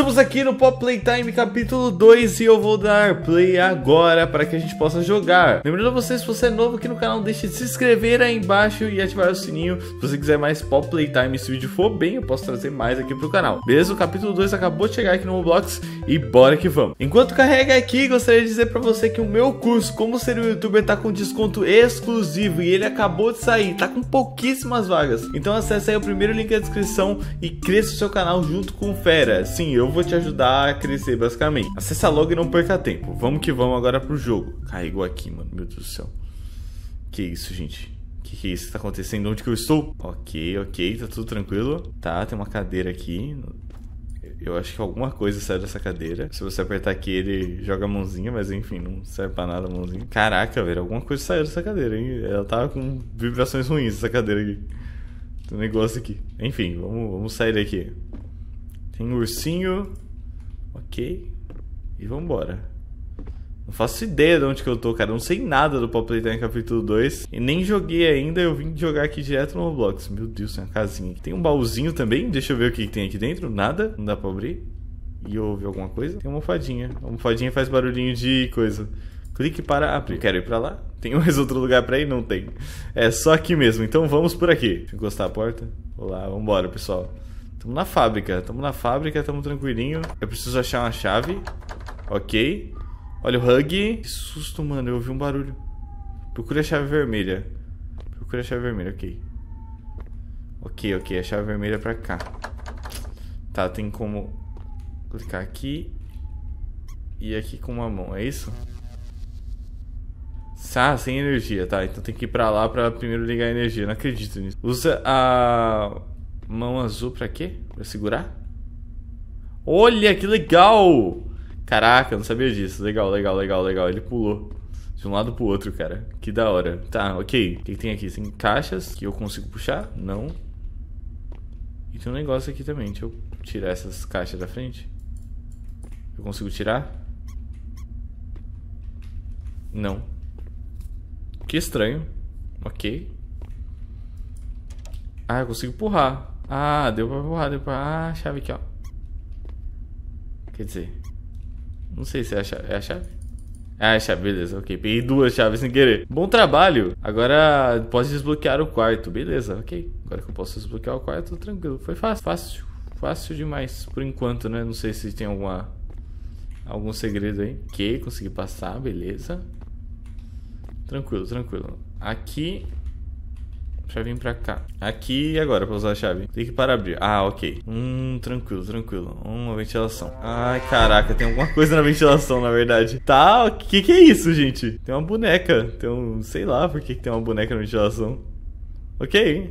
Estamos aqui no Poppy Playtime capítulo 2 e eu vou dar play agora para que a gente possa jogar. Lembrando a vocês, se você é novo aqui no canal, deixe de se inscrever aí embaixo e ativar o sininho. Se você quiser mais Poppy Playtime, se o vídeo for bem, eu posso trazer mais aqui pro canal. Beleza? O capítulo 2 acabou de chegar aqui no Roblox e bora que vamos. Enquanto carrega aqui, gostaria de dizer para você que o meu curso, Como Ser um Youtuber, tá com desconto exclusivo e ele acabou de sair, tá com pouquíssimas vagas. Então acesse aí o primeiro link da descrição e cresça o seu canal junto com o Fera. Sim, eu vou te ajudar a crescer basicamente. Acessa logo e não perca tempo. Vamos que vamos agora pro jogo. Carregou aqui, mano. Meu Deus do céu. Que isso, gente? Que é isso que tá acontecendo? Onde que eu estou? Ok, ok. Tá tudo tranquilo. Tá, tem uma cadeira aqui. Eu acho que alguma coisa sai dessa cadeira. Se você apertar aqui, ele joga a mãozinha, mas enfim, não serve pra nada a mãozinha. Caraca, velho, alguma coisa saiu dessa cadeira, hein? Ela tava com vibrações ruins, essa cadeira aqui. Tem um negócio aqui. Enfim, vamos sair daqui. Tem um ursinho. Ok. E vambora. Não faço ideia de onde que eu tô, cara. Não sei nada do Poppy Playtime capítulo 2. E nem joguei ainda, eu vim jogar aqui direto no Roblox. Meu Deus, tem uma casinha aqui. Tem um baúzinho também, deixa eu ver o que tem aqui dentro. Nada, não dá pra abrir. E eu ouvi alguma coisa? Tem uma almofadinha. A almofadinha faz barulhinho de coisa. Clique para abrir. Quero ir pra lá? Tem mais outro lugar pra ir? Não tem. É só aqui mesmo, então vamos por aqui. Deixa eu encostar a porta. Olá, vambora, pessoal. Tamo na fábrica, tamo tranquilinho. Eu preciso achar uma chave. Ok. Olha o Huggy. Que susto, mano. Eu ouvi um barulho. Procure a chave vermelha. Ok. Ok. A chave vermelha é pra cá. Tá, tem como clicar aqui. E aqui com uma mão. É isso? Ah, sem energia. Tá, então tem que ir pra lá pra primeiro ligar a energia. Não acredito nisso. Usa a mão azul pra quê? Pra segurar? Olha, que legal! Caraca, eu não sabia disso. Legal. Ele pulou de um lado pro outro, cara. Que da hora. Tá, ok. O que tem aqui? Tem caixas que eu consigo puxar? Não. E tem um negócio aqui também. Deixa eu tirar essas caixas da frente. Eu consigo tirar? Não. Que estranho. Ok. Ah, eu consigo empurrar. Ah, deu pra empurrar, Ah, chave aqui, ó. Quer dizer... Não sei se é a chave. É a chave? Ah, é a chave, beleza. Ok, peguei duas chaves sem querer. Bom trabalho. Agora posso desbloquear o quarto. Beleza, ok. Agora que eu posso desbloquear o quarto, tranquilo. Foi fácil. Fácil demais. Por enquanto, né? Não sei se tem algum segredo aí. Ok, consegui passar. Beleza. Tranquilo. Aqui. Já vim pra cá. Aqui e agora pra usar a chave. Clique para abrir. Ah, ok. Tranquilo. Uma ventilação. Ai, caraca. Tem alguma coisa na ventilação, na verdade. Tá, o que é isso, gente? Tem uma boneca. Tem um... Sei lá por que tem uma boneca na ventilação. Ok,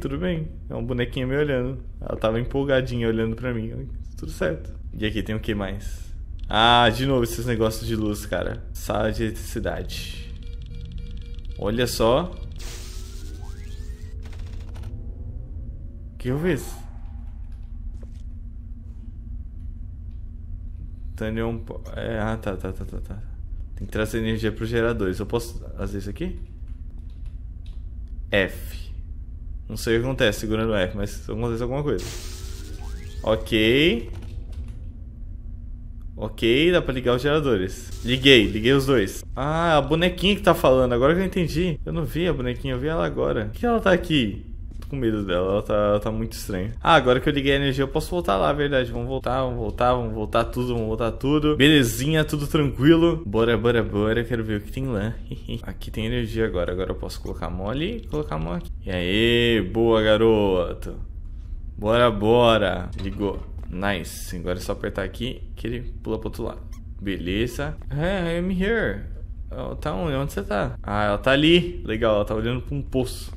tudo bem. É uma bonequinha me olhando. Ela tava empolgadinha olhando pra mim. Tudo certo. E aqui tem o que mais? Ah, de novo esses negócios de luz, cara. Sala de eletricidade. Olha só. Que eu fiz? Ah, tá. Tem que trazer energia para os geradores. Eu posso fazer isso aqui? F. Não sei o que acontece segurando F, mas acontece alguma coisa. Ok, dá pra ligar os geradores. Liguei os dois. Ah, a bonequinha que tá falando. Agora que eu entendi. Eu não vi a bonequinha, eu vi ela agora. Por que ela tá aqui? Com medo dela, ela tá muito estranha. Ah, agora que eu liguei a energia, eu posso voltar lá, verdade. Vamos voltar tudo. Belezinha, tudo tranquilo. Bora, quero ver o que tem lá. Aqui tem energia agora. Agora eu posso colocar a mão ali e colocar a mão aqui. E aí, boa, garoto. Bora. Ligou. Nice. Agora é só apertar aqui que ele pula pro outro lado. Beleza. Hey, I'm here. Oh, tá onde você tá? Ah, ela tá ali. Legal, ela tá olhando pra um poço.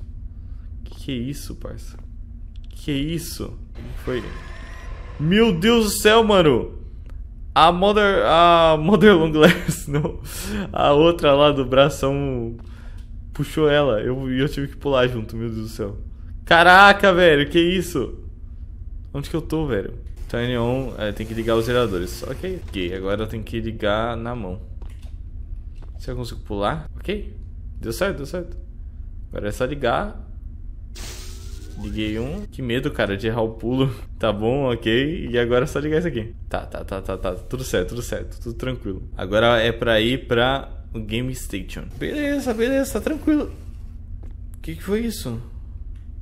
Que isso, parça? Que isso? Foi. Meu Deus do céu, mano! A Mother Long Legs, não. A outra lá do bração puxou ela. Eu tive que pular junto, meu Deus do céu. Caraca, velho, que isso? Onde que eu tô, velho? Turn on. É, tem que ligar os geradores. Ok. Agora eu tenho que ligar na mão. Se eu consigo pular? Ok. Deu certo. Agora é só ligar. Liguei um. Que medo, cara, de errar o pulo. Tá bom, ok. E agora é só ligar isso aqui. Tá. Tudo certo. Tudo tranquilo. Agora é pra ir pra o Game Station. Beleza. Tá tranquilo. Que foi isso?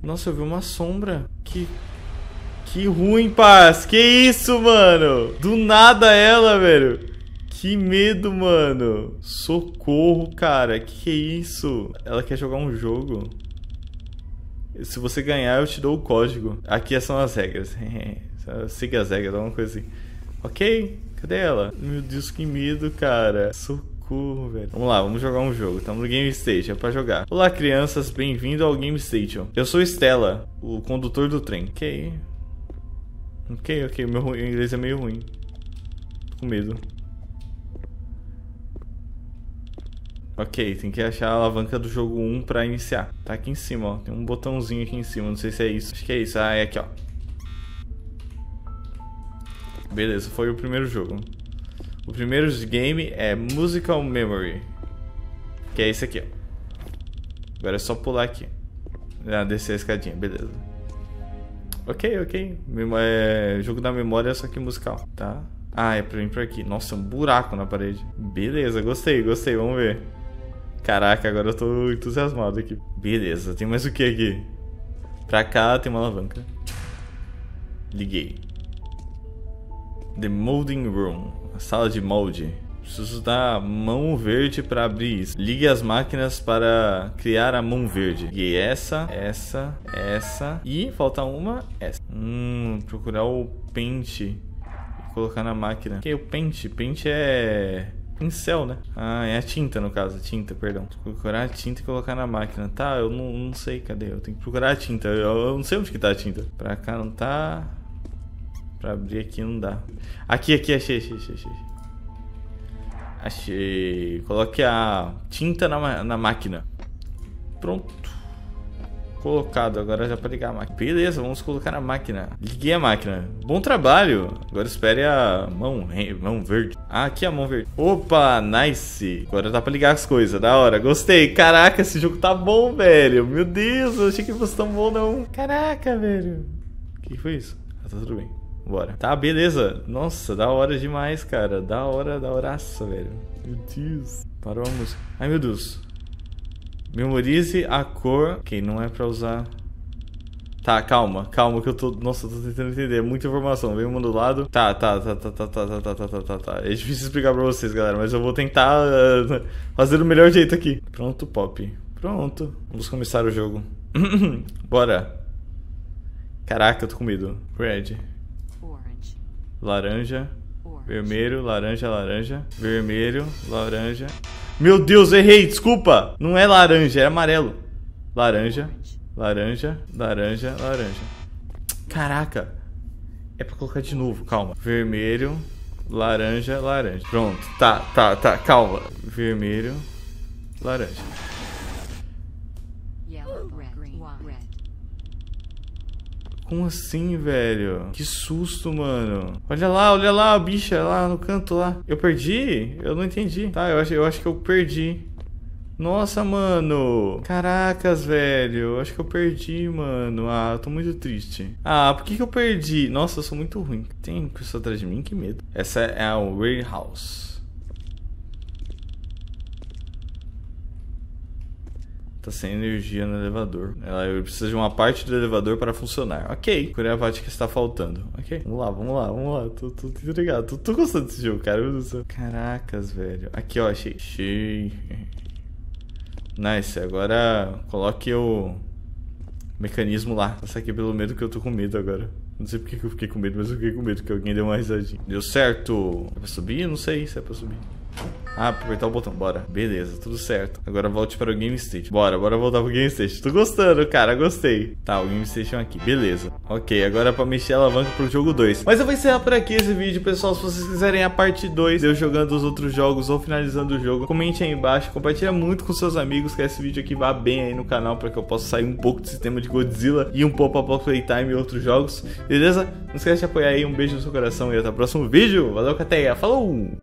Nossa, eu vi uma sombra. Que ruim, parça. Que isso, mano? Do nada ela, velho. Que medo, mano. Socorro, cara. Que é isso? Ela quer jogar um jogo. Se você ganhar, eu te dou o código. Aqui são as regras. Siga as regras, alguma coisa assim. Ok, cadê ela? Meu Deus, que medo, cara. Socorro, velho. Vamos lá, vamos jogar um jogo. Estamos no Game Station, é pra jogar. Olá, crianças. Bem-vindo ao Game Station. Eu sou Stella, o condutor do trem. Ok. Meu inglês é meio ruim. Tô com medo. Ok, tem que achar a alavanca do jogo 1 pra iniciar. Tá aqui em cima, ó. Tem um botãozinho aqui em cima, não sei se é isso. Acho que é isso. Ah, é aqui, ó. Beleza, foi o primeiro jogo. O primeiro game é Musical Memory. Que é esse aqui, ó. Agora é só pular aqui. Ah, descer a escadinha, beleza. Ok. Jogo da memória, só que musical, tá? Ah, é pra mim por aqui. Nossa, um buraco na parede. Beleza, gostei. Vamos ver. Caraca, agora eu tô entusiasmado aqui. Beleza, tem mais o que aqui? Pra cá tem uma alavanca. Liguei. The Molding Room. A sala de molde. Preciso da mão verde pra abrir isso. Ligue as máquinas para criar a mão verde. Liguei essa. E falta uma, essa. Procurar o pente. Colocar na máquina. Que é o pente? Pente é pincel, né? Ah, é a tinta no caso. Tinta, perdão. Procurar a tinta e colocar na máquina. Tá, eu não sei. Cadê? Eu tenho que procurar a tinta. Eu não sei onde que tá a tinta. Pra cá não tá. Pra abrir aqui não dá. Aqui. Achei. Coloque a tinta na máquina. Pronto. Colocado, agora já para ligar a máquina. Beleza, vamos colocar na máquina. Liguei a máquina. Bom trabalho. Agora espere a mão verde. Ah, aqui é a mão verde. Opa, nice. Agora dá para ligar as coisas, da hora. Gostei. Caraca, esse jogo tá bom, velho. Meu Deus, eu achei que fosse tão bom, não. Caraca, velho. O que foi isso? Ah, tá tudo bem. Bora. Tá, beleza. Nossa, da hora demais, cara. Da horaça, velho. Meu Deus. Parou a música. Ai, meu Deus. Memorize a cor. Ok, não é pra usar. Tá, calma que eu tô. Nossa, eu tô tentando entender. É muita informação. Vem uma do lado. Tá. É difícil explicar pra vocês, galera. Mas eu vou tentar fazer do melhor jeito aqui. Pronto, Pop. Pronto. Vamos começar o jogo. Bora. Caraca, eu tô com medo. Red. Orange. Laranja. Orange. Vermelho, laranja. Vermelho, laranja. Meu Deus, errei, desculpa. Não é laranja, é amarelo. Laranja. Caraca. É pra colocar de novo, calma. Vermelho, laranja. Pronto, tá, calma. Vermelho, laranja. Como assim, velho? Que susto, mano. Olha lá, a bicha lá no canto lá. Eu perdi? Eu não entendi. Tá, eu acho que eu perdi. Nossa, mano. Caracas, velho. Eu acho que eu perdi, mano. Ah, eu tô muito triste. Ah, por que eu perdi? Nossa, eu sou muito ruim. Tem pessoa atrás de mim? Que medo. Essa é a warehouse. Tá sem energia no elevador. Ela precisa de uma parte do elevador para funcionar. Ok. Procure a parte que está faltando. Ok. Vamos lá. Tô intrigado. Tô gostando desse jogo, cara. Meu Deus do céu. Caracas, velho. Aqui, ó. Achei. Nice. Agora coloque o mecanismo lá. Passa aqui pelo medo que eu tô com medo agora. Não sei porque que eu fiquei com medo, mas eu fiquei com medo que alguém deu uma risadinha. Deu certo. É pra subir? Não sei se é pra subir. Ah, apertar o botão, bora. Beleza, tudo certo. Agora volte para o Game Station. Bora voltar pro Game Station. Tô gostando, cara, gostei. Tá, o Game Station aqui, beleza. Ok, agora é pra mexer a alavanca pro jogo 2. Mas eu vou encerrar por aqui esse vídeo, pessoal. Se vocês quiserem a parte 2, eu jogando os outros jogos ou finalizando o jogo, comente aí embaixo, compartilha muito com seus amigos, que esse vídeo aqui vá bem aí no canal, pra que eu possa sair um pouco do sistema de Godzilla e um pouco pra Playtime e outros jogos. Beleza? Não esquece de apoiar aí, um beijo no seu coração e até o próximo vídeo. Valeu, Cateia, falou!